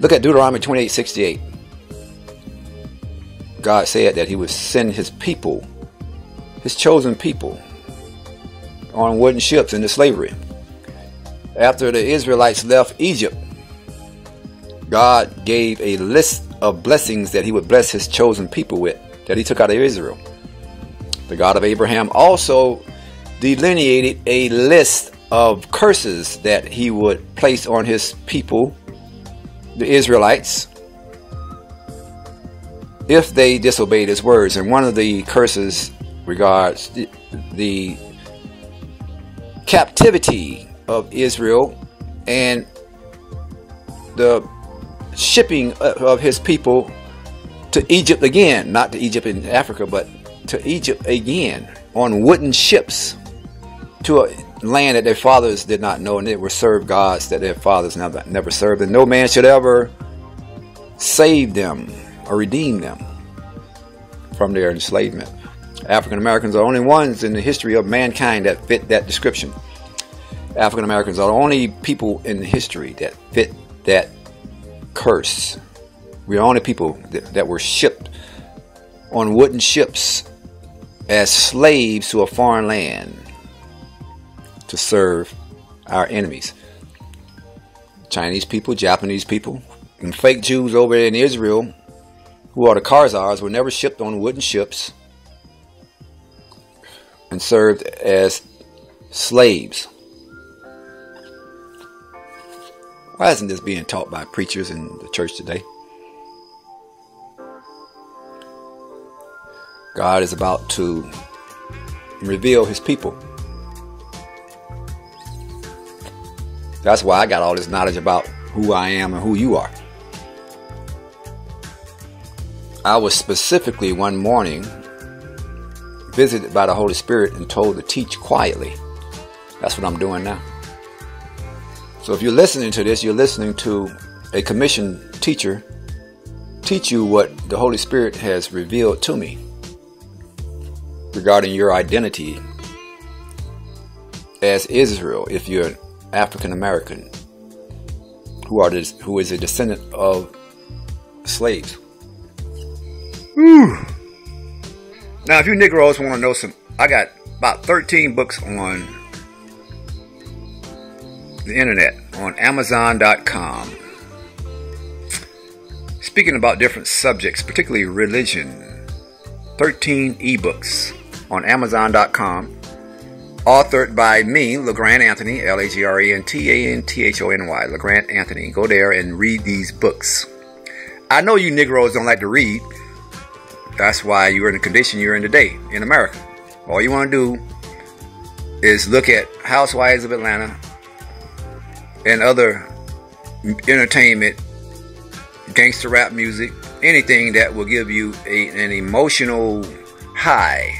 Look at Deuteronomy 28:68. God said that he would send his people, his chosen people, on wooden ships into slavery. After the Israelites left Egypt, God gave a list of blessings that he would bless his chosen people with, that he took out of Israel. The God of Abraham also delineated a list of curses that he would place on his people, the Israelites, if they disobeyed his words. And one of the curses regards the captivity of Israel and the shipping of his people to Egypt again, not to Egypt in Africa, but to Egypt again, on wooden ships to a land that their fathers did not know, and they were served gods that their fathers never served, and no man should ever save them or redeem them from their enslavement. African Americans are the only ones in the history of mankind that fit that description. African Americans are the only people in history that fit that curse. We're the only people that were shipped on wooden ships as slaves to a foreign land to serve our enemies. Chinese people, Japanese people, and fake Jews over in Israel, who are the Khazars, were never shipped on wooden ships and served as slaves. Why isn't this being taught by preachers in the church today? God is about to reveal his people. That's why I got all this knowledge about who I am and who you are. I was specifically one morning visited by the Holy Spirit and told to teach quietly. That's what I'm doing now. So if you're listening to this, you're listening to a commissioned teacher teach you what the Holy Spirit has revealed to me regarding your identity as Israel, if you're an African American who is a descendant of slaves. Now, if you Negroes want to know some, I got about 13 books on the internet on Amazon.com, speaking about different subjects, particularly religion. 13 ebooks on Amazon.com, authored by me, Lagrant Anthony, L-A-G-R-A-N-T-A-N-T-H-O-N-Y, Lagrant Anthony. Go there and read these books. I know you Negroes don't like to read. That's why you're in the condition you're in today in America. All you want to do is look at Housewives of Atlanta and other entertainment, gangster rap music, anything that will give you an emotional high.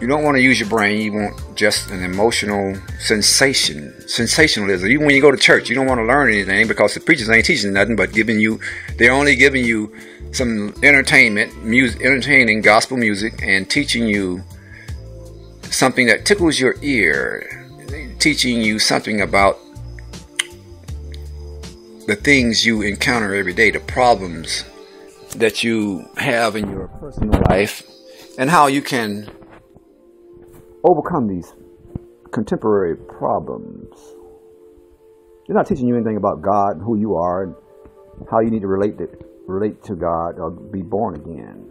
You don't want to use your brain. You want just an emotional sensation, sensationalism. Even when you go to church, you don't want to learn anything because the preachers ain't teaching nothing but giving you, they're only giving you some entertainment, music, entertaining gospel music, and teaching you something that tickles your ear, teaching you something about the things you encounter every day, the problems that you have in your personal life, and how you can overcome these contemporary problems. They're not teaching you anything about God and who you are and how you need to relate to God or be born again.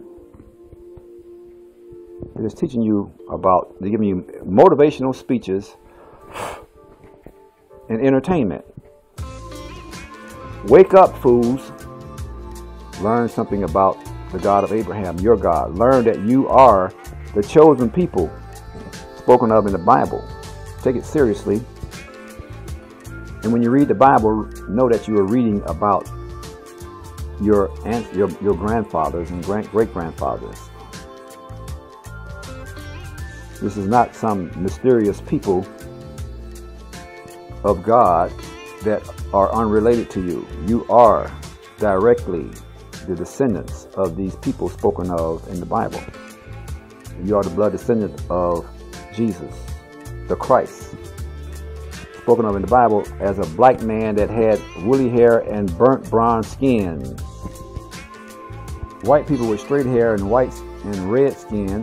They're just teaching you about, they're giving you motivational speeches and entertainment. Wake up, fools. Learn something about the God of Abraham, your God. Learn that you are the chosen people spoken of in the Bible. Take it seriously. And when you read the Bible, know that you are reading about your grandfathers and great-grandfathers. This is not some mysterious people of God that are unrelated to you. You are directly the descendants of these people spoken of in the Bible. You are the blood descendants of Jesus, the Christ, spoken of in the Bible as a black man that had woolly hair and burnt bronze skin. White people with straight hair and white skin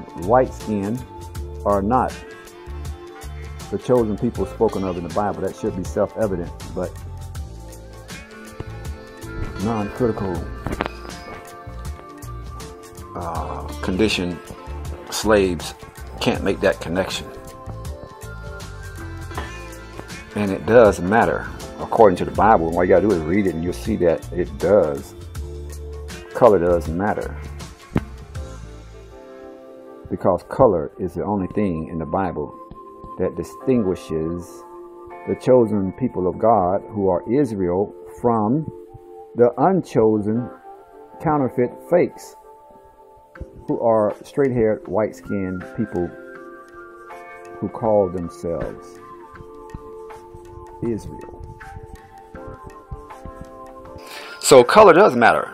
are not the chosen people spoken of in the Bible. That should be self-evident, but non-critical condition slaves can't make that connection. And it does matter according to the Bible. All you gotta do is read it and you'll see that it does. Color does matter, because color is the only thing in the Bible that distinguishes the chosen people of God, who are Israel, from the unchosen counterfeit fakes, who are straight-haired, white-skinned people who call themselves Israel. So color does matter.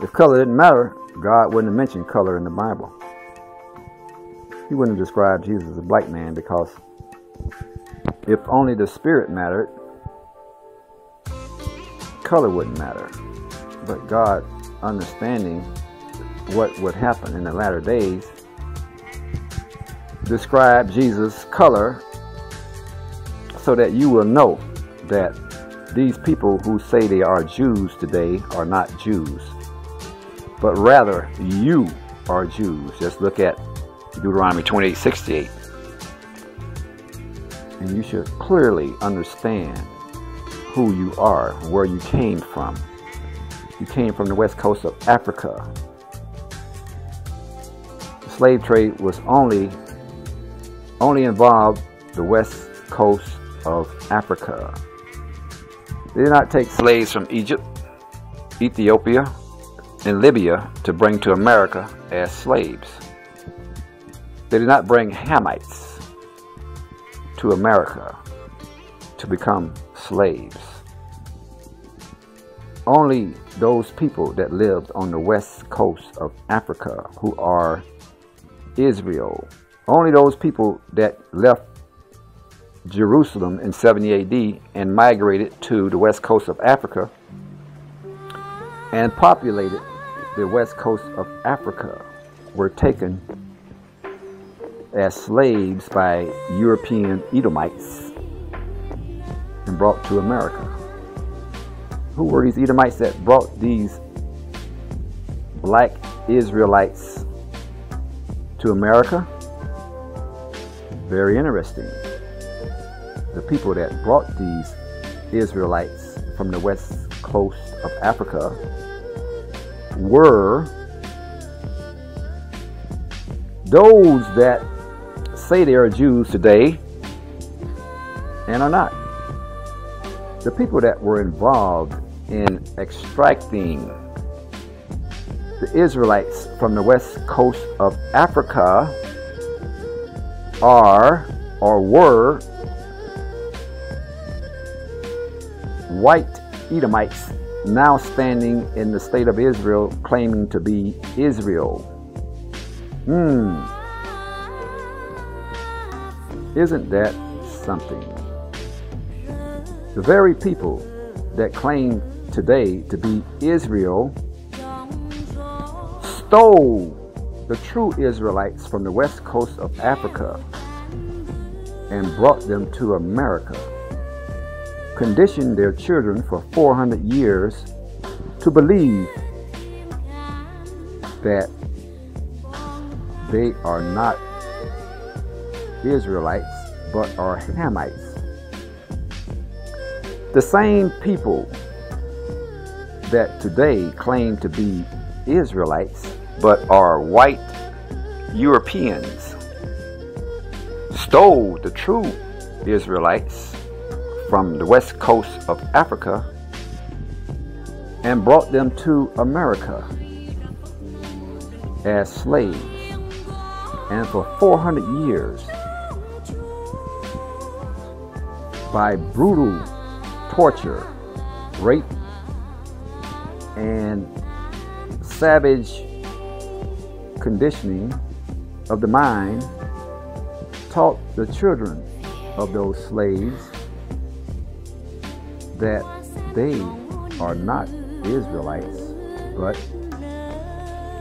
If color didn't matter, God wouldn't have mentioned color in the Bible. He wouldn't have described Jesus as a black man, because if only the spirit mattered, color wouldn't matter. But God, understanding what would happen in the latter days, described Jesus' color, so that you will know that these people who say they are Jews today are not Jews, but rather you are Jews. Just look at Deuteronomy 28:68, and you should clearly understand who you are, where you came from. You came from the west coast of Africa. The slave trade was only involved the west coast of Africa. They did not take slaves from Egypt, Ethiopia, and Libya to bring to America as slaves. They did not bring Hamites to America to become slaves. Only those people that lived on the west coast of Africa, who are Israel, only those people that left Jerusalem in 70 AD and migrated to the west coast of Africa and populated the west coast of Africa were taken as slaves by European Edomites and brought to America. Who were these Edomites that brought these black Israelites to America? Very interesting. The people that brought these Israelites from the west coast of Africa were those that say they are Jews today and are not. The people that were involved in extracting the Israelites from the west coast of Africa are, or were, white Edomites now standing in the state of Israel claiming to be Israel. Isn't that something? The very people that claim today to be Israel stole the true Israelites from the west coast of Africa and brought them to America, conditioned their children for 400 years to believe that they are not Israelites, but are Hamites. The same people that today claim to be Israelites, but are white Europeans, stole the true Israelites from the west coast of Africa and brought them to America as slaves. And for 400 years, by brutal torture, rape, and savage conditioning of the mind, taught the children of those slaves that they are not Israelites, but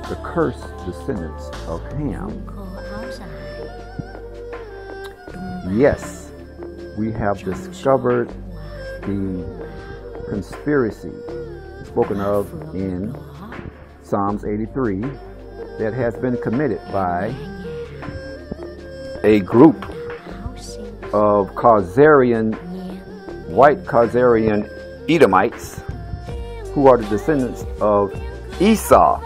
the cursed descendants of Ham. Yes, we have discovered the conspiracy spoken of in Psalms 83 that has been committed by a group of Khazarian, white Khazarian Edomites, who are the descendants of Esau,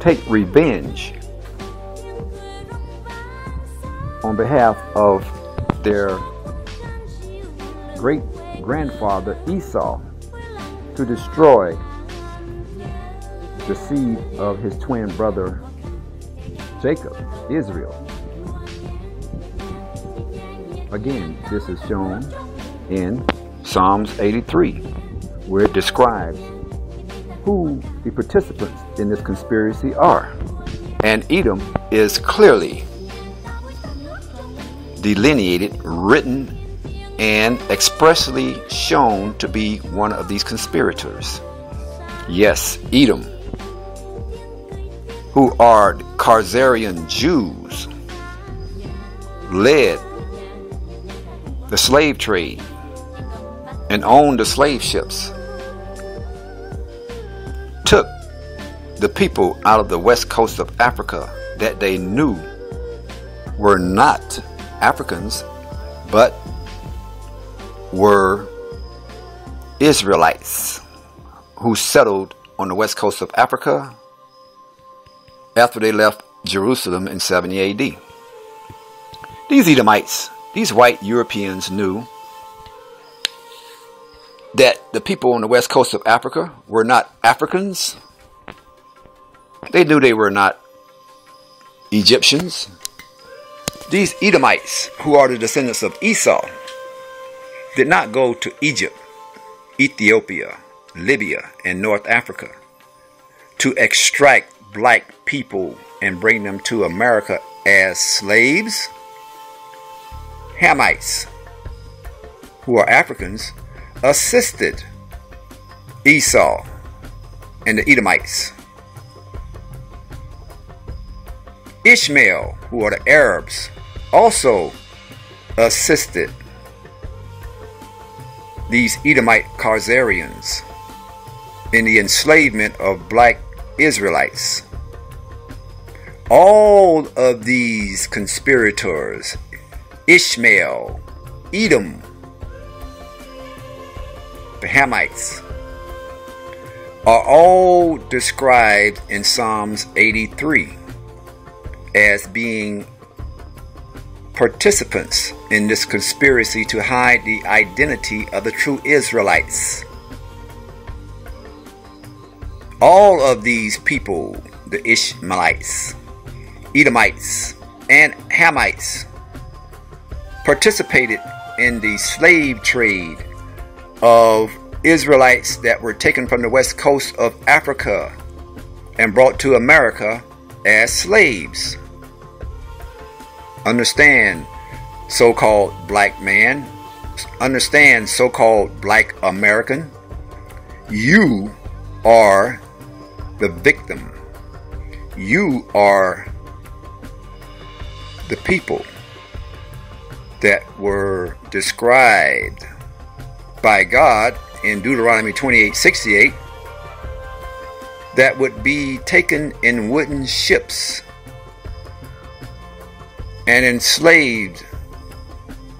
take revenge on behalf of their great grandfather Esau, to destroy the seed of his twin brother Jacob, Israel. Again, this is shown in Psalms 83, where it describes who the participants in this conspiracy are. And Edom is clearly delineated, written, and expressly shown to be one of these conspirators. Yes, Edom, who are Khazarian Jews, led the slave trade and owned the slave ships, took the people out of the west coast of Africa that they knew were not Africans, but were Israelites who settled on the west coast of Africa after they left Jerusalem in 70 AD. These Edomites, these white Europeans, knew that the people on the west coast of Africa were not Africans. They knew they were not Egyptians. These Edomites, who are the descendants of Esau, did not go to Egypt, Ethiopia, Libya, and North Africa to extract black people and bring them to America as slaves. Hamites, who are Africans, assisted Esau and the Edomites. Ishmael, who are the Arabs, also assisted these Edomite Khazarians in the enslavement of black Israelites. All of these conspirators, Ishmael, Edom, the Hamites, are all described in Psalms 83 as being participants in this conspiracy to hide the identity of the true Israelites. All of these people, the Ishmaelites, Edomites, and Hamites, participated in the slave trade of Israelites that were taken from the west coast of Africa and brought to America as slaves. Understand, so-called black man. Understand, so-called black American. You are the victim. You are the people that were described by God in Deuteronomy 28:68 that would be taken in wooden ships and enslaved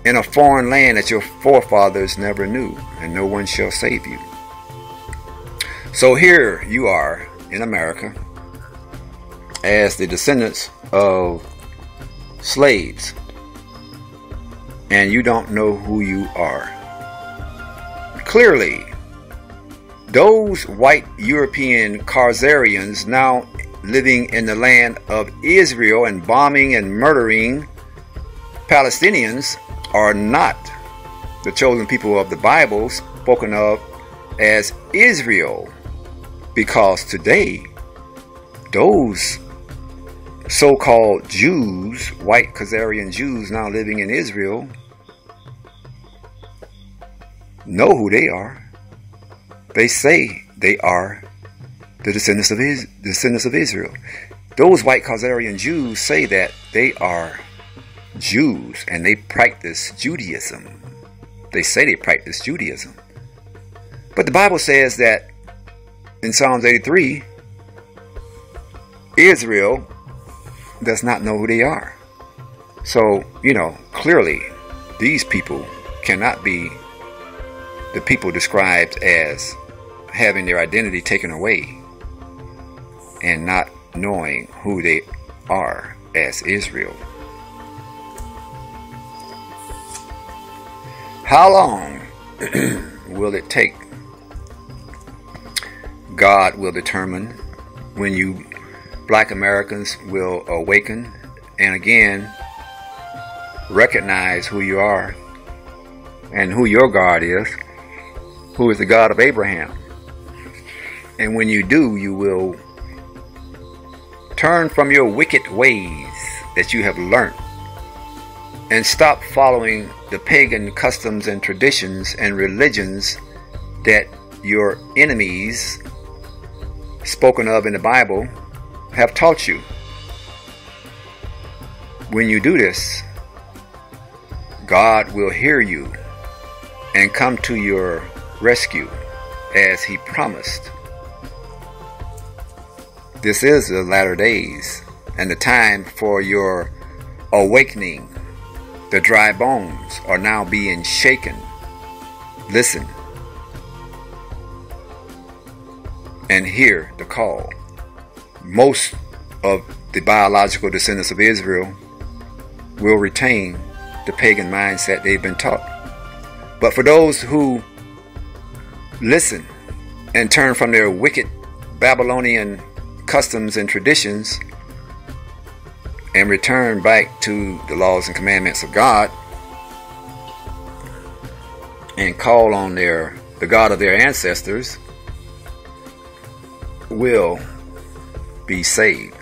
in a foreign land that your forefathers never knew, and no one shall save you. So here you are in America as the descendants of slaves, and you don't know who you are. Clearly, those white European Khazarians now living in the land of Israel and bombing and murdering Palestinians are not the chosen people of the Bible spoken of as Israel, because today those so-called Jews, white Khazarian Jews now living in Israel, know who they are. They say they are the descendants of Israel. Those white Khazarian Jews say that they are Jews and they practice Judaism. They say they practice Judaism. But the Bible says that in Psalms 83, Israel does not know who they are. So, you know, clearly these people cannot be the people described as having their identity taken away and not knowing who they are as Israel. How long will it take? God will determine when you black Americans will awaken and again recognize who you are and who your God is, who is the God of Abraham. And when you do, you will turn from your wicked ways that you have learned and stop following the pagan customs and traditions and religions that your enemies, spoken of in the Bible, have taught you. When you do this, God will hear you and come to your rescue as he promised. This is the latter days and the time for your awakening. The dry bones are now being shaken. Listen and hear the call. Most of the biological descendants of Israel will retain the pagan mindset they've been taught. But for those who listen and turn from their wicked Babylonian customs and traditions and return back to the laws and commandments of God and call on the God of their ancestors, will be saved.